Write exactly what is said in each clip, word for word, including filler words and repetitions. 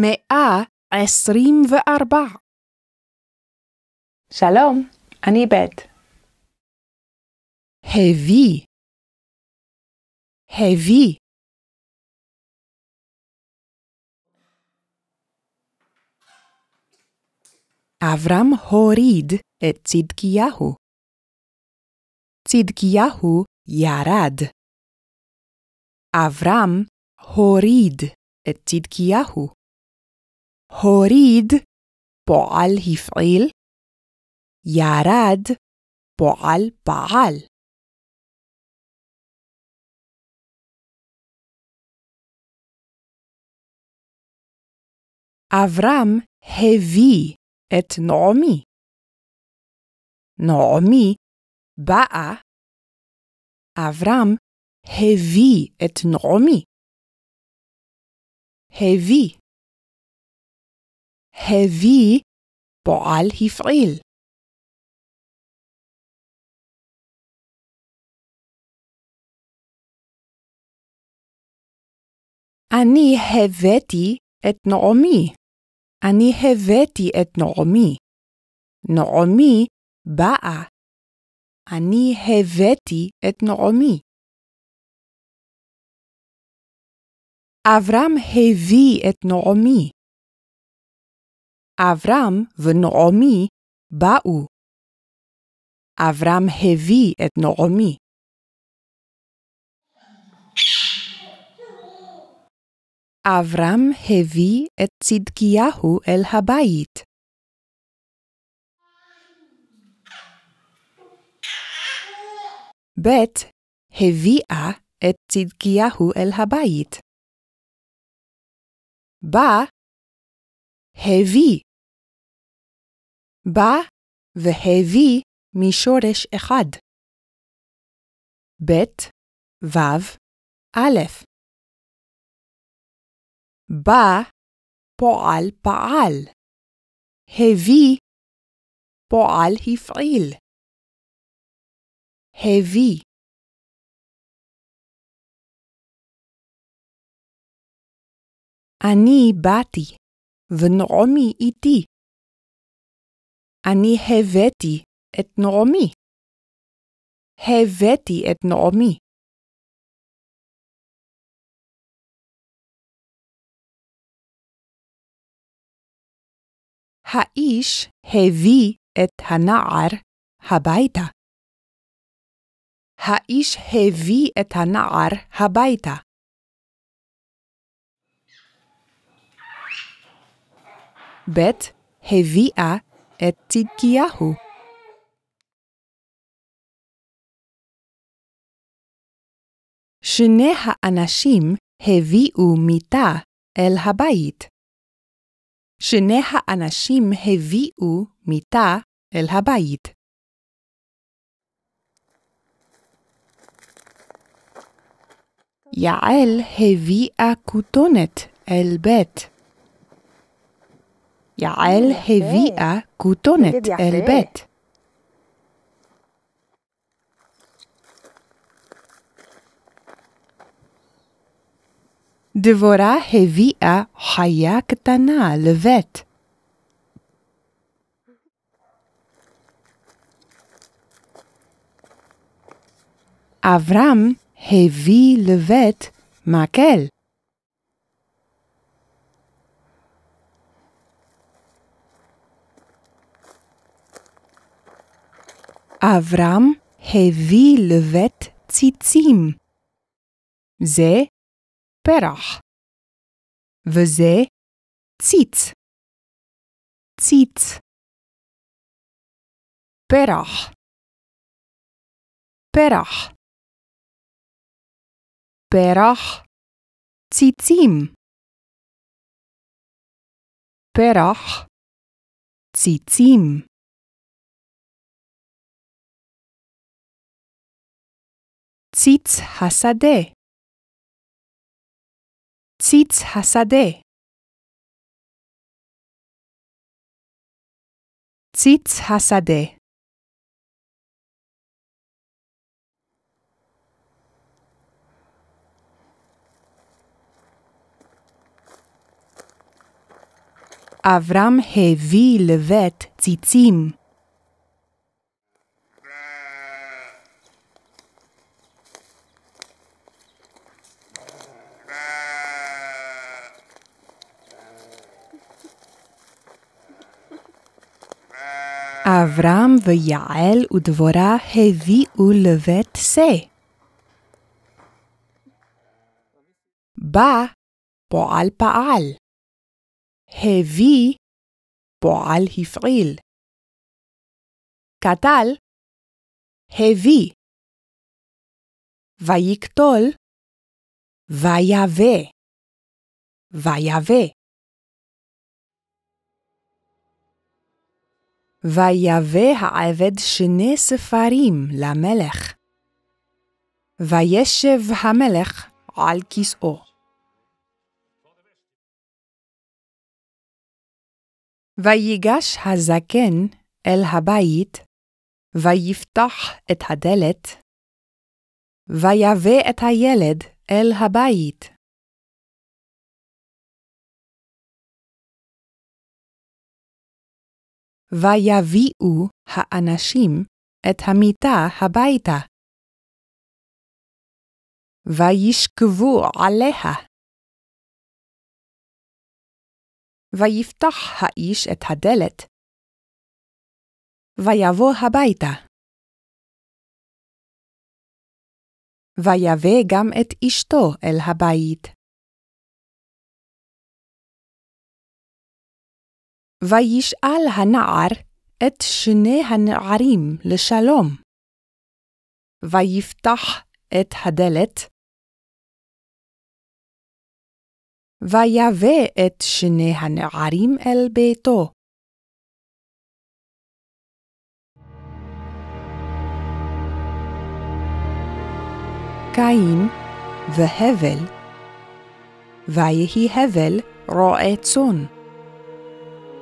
מאה עשרים וארבע. שלום, אני בית. הביא. הביא. אברהם הוריד את צדקיהו. צדקיהו ירד. אברהם הוריד את צדקיהו. הוריד פועל הפעיל, ירד פועל פעל. אברהם הביא את נעמי. נעמי באה. אברהם הביא את נעמי. הביא. הביא פועל הפעיל. אני הבאתי את נעמי. אני הבאתי את נעמי. נעמי באה. אני הבאתי את נעמי. אברהם הביא את נעמי. אברהם ונעמי באו. אברהם הביא את נעמי. אברהם הביא את צדקיהו אל הבית. בית הביאה את צדקיהו אל הבית. בא הביא. בא והביא משורש אחד. בית וו א'. בא פועל פעל. הביא פועל הפעיל. הביא. אני באתי ונעמי איתי. אני הבאתי את נעמי. הבאתי את נעמי. האיש הביא את הנער הביתה. האיש הביא את הנער הביתה. בית הביאה את צדקיהו. שני האנשים הביאו מיטה אל הבית. שני האנשים הביאו מיטה אל הבית. יעל הביאה כותונת אל בית. יעל הביאה כותונת אל בית. דבורה הביאה חיה קטנה לבית. אברהם הביא לבית מקל. אברהם הביא לבית ציצים. זה פרח. וזה ציץ. ציץ. פרח. פרח. פרח. ציצים. פרח. ציצים. ציץ השדה. ציץ השדה. ציץ השדה. Avram הביא לבית ציצים. אברהם ויעל ודבורה הביאו לבית זה. בא פועל פעל. הביא פועל הפעיל. קטל הביא. ויקטול ויבא. ויבא. ויבא העבד שני ספרים למלך. וישב המלך על כיסאו. ויגש הזקן אל הבית, ויפתח את הדלת, ויבא את הילד אל הבית. ויביאו האנשים את המיטה הביתה. וישכבו עליה. ויפתח האיש את הדלת. ויבוא הביתה. ויבא גם את אשתו אל הבית. וישאל הנער את שני הנערים לשלום. ויפתח את הדלת. ויבא את שני הנערים אל ביתו. קין והבל. ויהי הבל רועה צאן.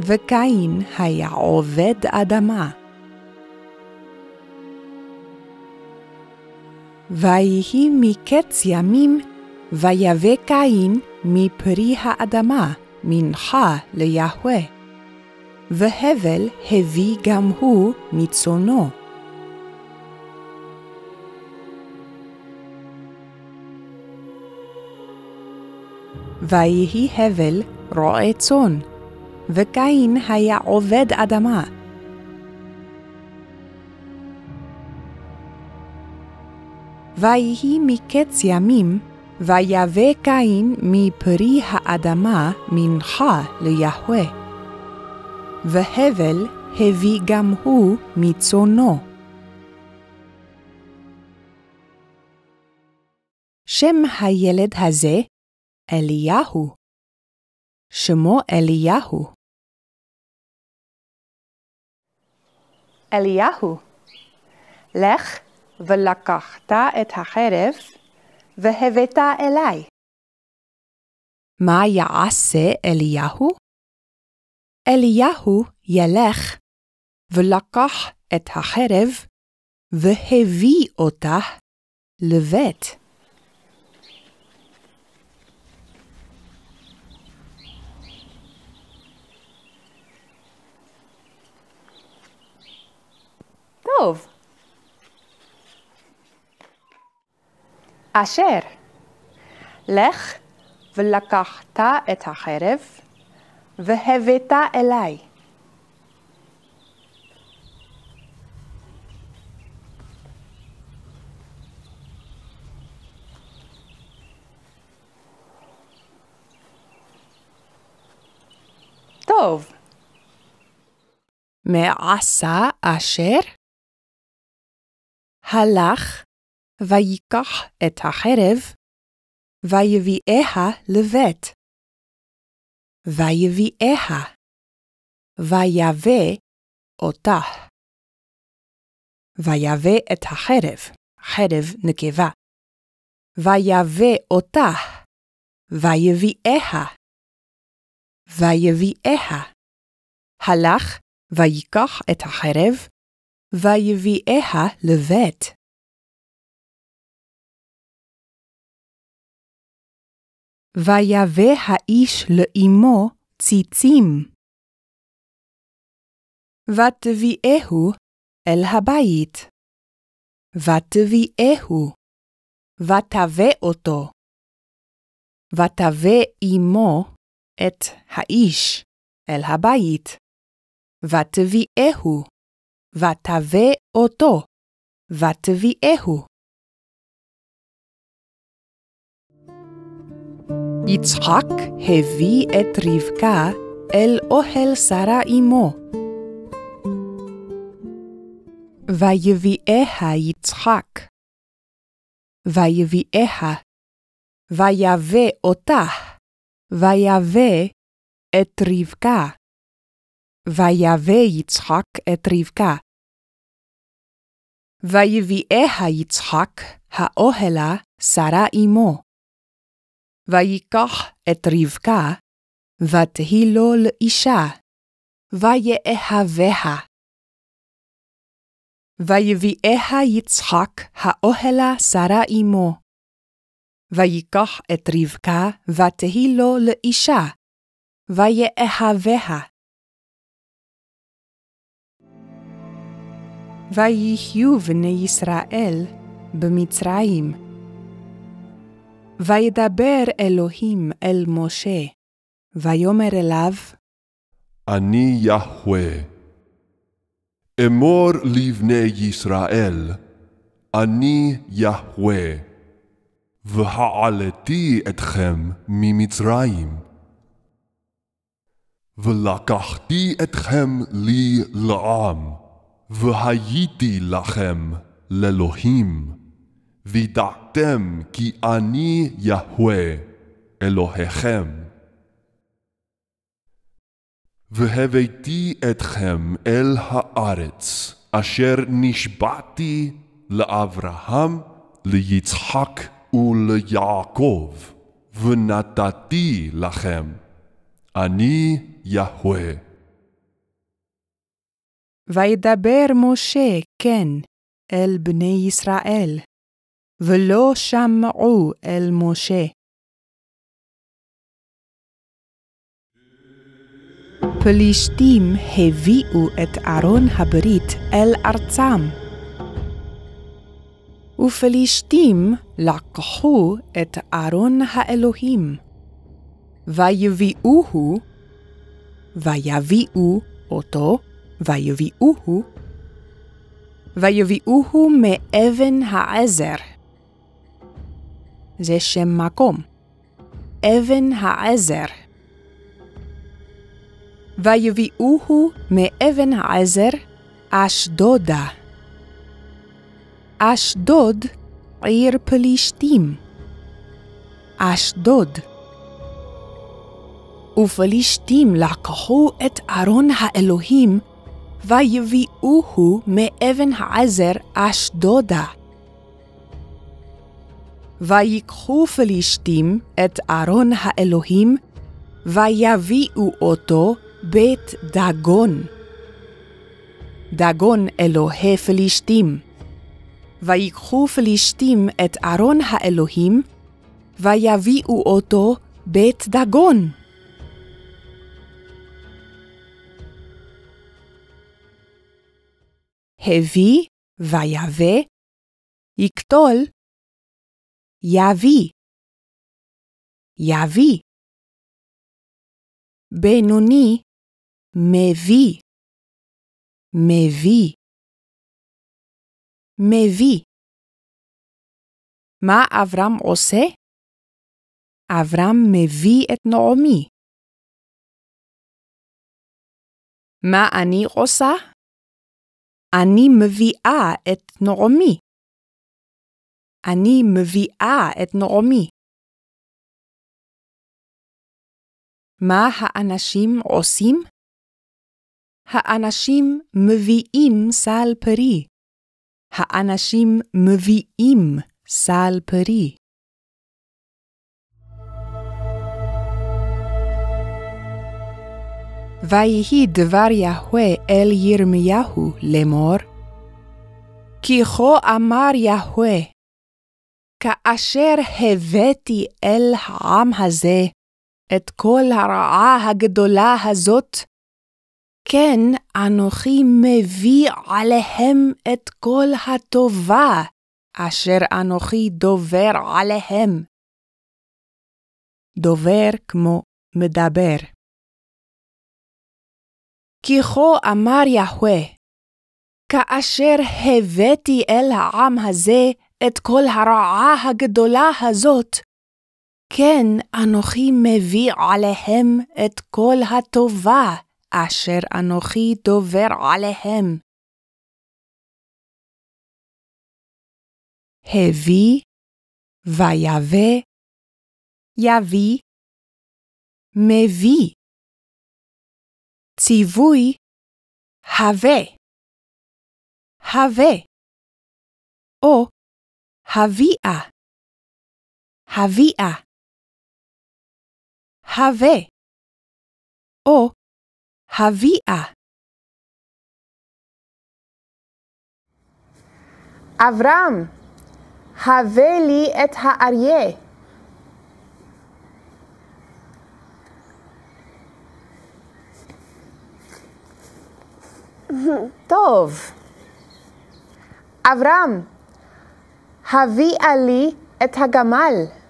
וקין היה עובד אדמה. ויהי מקץ ימים, ויבא קין מפרי האדמה, מנחה ליהוה. והבל הביא גם הוא מצונו. ויהי הבל רועה צאן. וקין היה עובד אדמה. ויהי מקץ ימים, ויבא קין מפרי האדמה מנחה ליהוה. והבל הביא גם הוא מצונו. שם הילד הזה אליהו. שמו אליהו. אליהו, לך ולקחת את החרב והבאת אליי. מה יעשה אליהו? אליהו ילך ולקח את החרב והביא אותה לבית. טוב. אשר, לך ולקחת את החרב והבאת אליי. טוב. מה עשה אשר? הלך ויקח את החרב ויביאה לבית. ויביאה ויבא אותה. ויבא את החרב, חרב נקבה. ויבא אותה ויביאה. ויביאה הלך ויקח את החרב ויביאה לבית. ויבא האיש לאמו ציצים ותביאהו אל הבית. ותביאהו, ותבא אותו. ותבא עמו את האיש אל הבית. ותביאהו, ותבא אותו. ותביאהו. יצחק הביא את רבקה אל אוהל שרה אמו. ויביאה יצחק. ויביאה. ויבא אותה. ויבא את רבקה. ויבא יצחק את רבקה. ויביאה יצחק האוהלה שרה אמו. ויקח את רבקה, ותהי לו לאישה, ויאהביה. ויביאה יצחק האוהלה שרה אמו. ויקח את רבקה, ותהי לו לאישה, ויאהביה. ויחיו בני ישראל במצרים. וידבר אלוהים אל משה, ויאמר אליו, אני יהוה, אמור לבני ישראל, אני יהוה, והעליתי אתכם ממצרים, ולקחתי אתכם לי לעם, והייתי לכם לאלוהים. וידעתם כי אני יהוה אלוהיכם. והבאתי אתכם אל הארץ אשר נשבעתי לאברהם, ליצחק וליעקב, ונתתי לכם. אני יהוה. וידבר משה כן אל בני ישראל. ולא שמעו אל משה. פלישתים הביאו את ארון הברית אל ארצם. ופלישתים לקחו את ארון האלוהים. ויביאוהו, ויביאו אותו, ויביאוהו, ויביאוהו מאבן העזר. זה שם מקום. אבן העזר. ויביאוהו מאבן העזר אשדודה. אשדוד עיר פלישתים. אשדוד. ופלישתים לקחו את ארון האלוהים, ויביאוהו מאבן העזר אשדודה. ויקחו פלישתים את ארון האלוהים, ויביאו אותו בית דגון. דגון אלוהי פלישתים. ויקחו פלישתים את ארון האלוהים, ויביאו אותו בית דגון. הביא, ויבא, יקטול, יביא, יביא. בינוני, מביא, מביא, מביא. מה אברהם עושה? אברהם מביא את נעמי. מה אני עושה? אני מביאה את נעמי. אני מביאה את נעמי. מה האנשים עושים? האנשים מביאים סל פרי. האנשים מביאים סל פרי. ויהי דבר יהוה אל ירמיהו לאמור, כי כה אמר יהוה, כאשר הבאתי אל העם הזה את כל הרעה הגדולה הזאת, כן אנוכי מביא עליהם את כל הטובה, אשר אנוכי דובר עליהם. דובר כמו מדבר. כי כה אמר יהוה, כאשר הבאתי אל העם הזה את כל הרעה הגדולה הזאת, כן אנוכי מביא עליהם את כל הטובה, אשר אנוכי דובר עליהם. הביא, ויבא, יביא, מביא. ציווי, הווה, הווה, או הביאה, הביאה, הווה, או הביאה. אברהם, הווה לי את האריה. טוב. אברהם, הביאה לי את הגמל.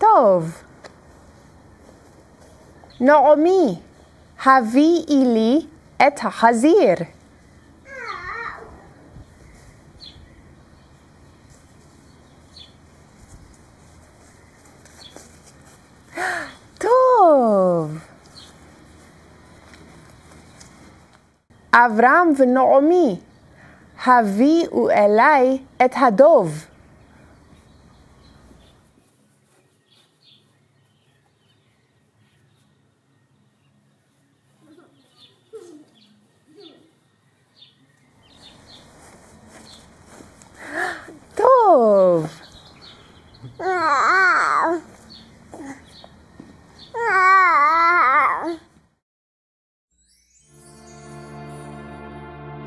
טוב. נעמי, הביאי לי את החזיר. טוב. אברהם ונעמי, הביאו אליי את הדוב.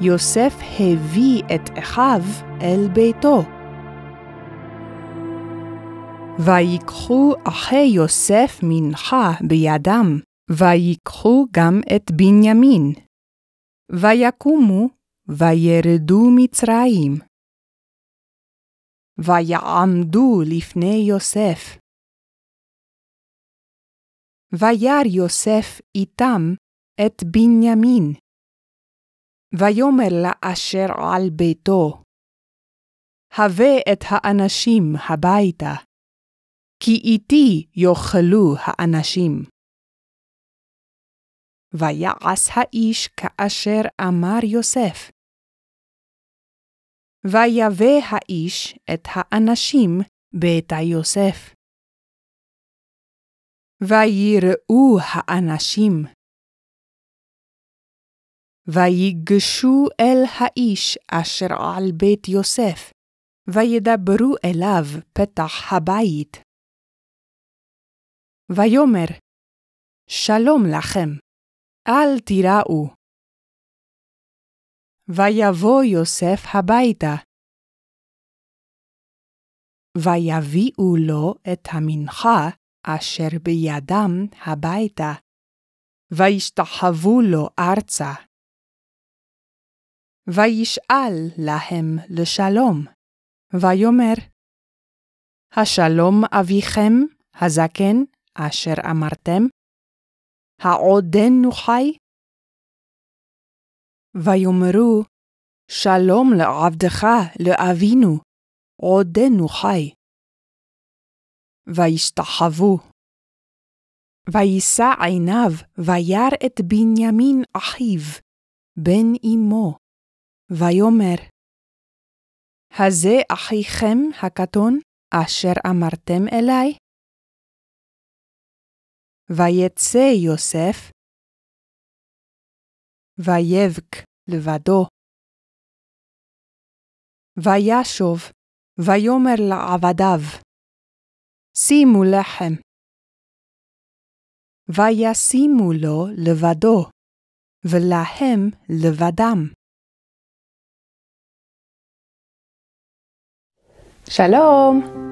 יוסף הביא את אחיו אל ביתו. ויקחו אחי יוסף מנחה בידם, ויקחו גם את בנימין. ויקומו וירדו מצרים. ויעמדו לפני יוסף. וירא יוסף איתם את בנימין. ויאמר לאשר על ביתו, הבא את האנשים הביתה, כי איתי יאכלו האנשים. ויעש האיש כאשר אמר יוסף. ויבא האיש את האנשים ביתה יוסף. ויראו האנשים. ויגשו אל האיש אשר על בית יוסף, וידברו אליו פתח הבית. ויאמר, שלום לכם, אל תיראו. ויבוא יוסף הביתה. ויביאו לו את המנחה אשר בידם הביתה, וישתחוו לו ארצה. וישאל להם לשלום, ויאמר, השלום אביכם, הזקן, אשר אמרתם, העודנו חי? ויאמרו, שלום לעבדך, לאבינו, עודנו חי. וישתחוו. וישא עיניו, וירא את בנימין אחיו, בן אמו. ויאמר, הזה אחיכם הקטון, אשר אמרתם אליי? ויצא יוסף, ויבק לבדו. וישוב, ויאמר לעבדיו, שימו לחם. וישימו לו לבדו, ולהם לבדם. שלום.